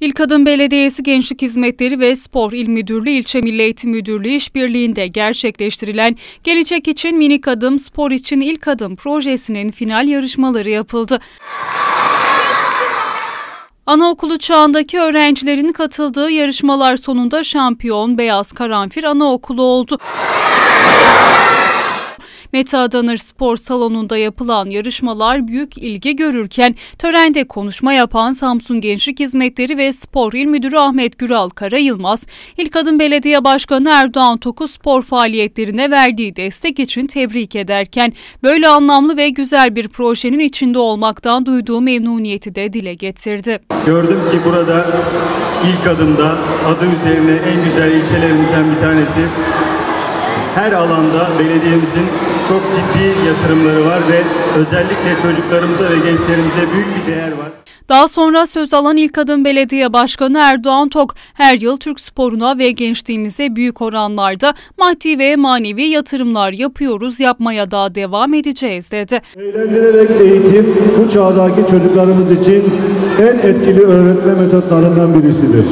İlkadım Belediyesi Gençlik Hizmetleri ve Spor İl Müdürlüğü, İlçe Milli Eğitim Müdürlüğü işbirliğinde gerçekleştirilen Gelecek İçin Minik Adım Spor İçin İlk Adım projesinin final yarışmaları yapıldı. Anaokulu çağındaki öğrencilerin katıldığı yarışmalar sonunda şampiyon Beyaz Karanfir Anaokulu oldu. Mete Adanır Spor Salonu'nda yapılan yarışmalar büyük ilgi görürken törende konuşma yapan Samsun Gençlik Hizmetleri ve Spor İl Müdürü Ahmet Güral Kara Yılmaz, İlkadım Belediye Başkanı Erdoğan Tok'u spor faaliyetlerine verdiği destek için tebrik ederken böyle anlamlı ve güzel bir projenin içinde olmaktan duyduğu memnuniyeti de dile getirdi. Gördüm ki burada ilk adımda adı üzerine en güzel ilçelerimizden bir tanesi. Her alanda belediyemizin çok ciddi yatırımları var ve özellikle çocuklarımıza ve gençlerimize büyük bir değer var. Daha sonra söz alan İlkadım Belediye Başkanı Erdoğan Tok, her yıl Türk sporuna ve gençliğimize büyük oranlarda maddi ve manevi yatırımlar yapıyoruz, yapmaya daha devam edeceğiz dedi. Eğlendirerek eğitim bu çağdaki çocuklarımız için en etkili öğretme metotlarından birisidir.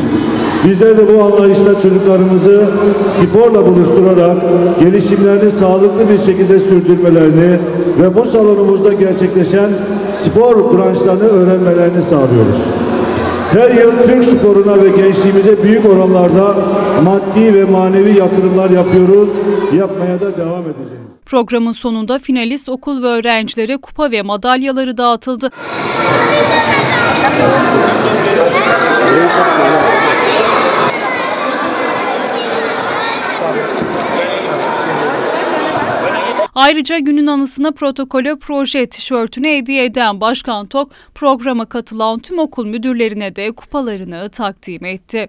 Bizler de bu anlayışla çocuklarımızı sporla buluşturarak gelişimlerini sağlıklı bir şekilde sürdürmelerini ve bu salonumuzda gerçekleşen spor branşlarını öğrenmelerini sağlıyoruz. Her yıl Türk sporuna ve gençliğimize büyük oranlarda maddi ve manevi yatırımlar yapıyoruz, yapmaya da devam edeceğiz. Programın sonunda finalist okul ve öğrencilere kupa ve madalyaları dağıtıldı. Ayrıca günün anısına protokolü proje tişörtünü hediye eden Başkan Tok, programa katılan tüm okul müdürlerine de kupalarını takdim etti.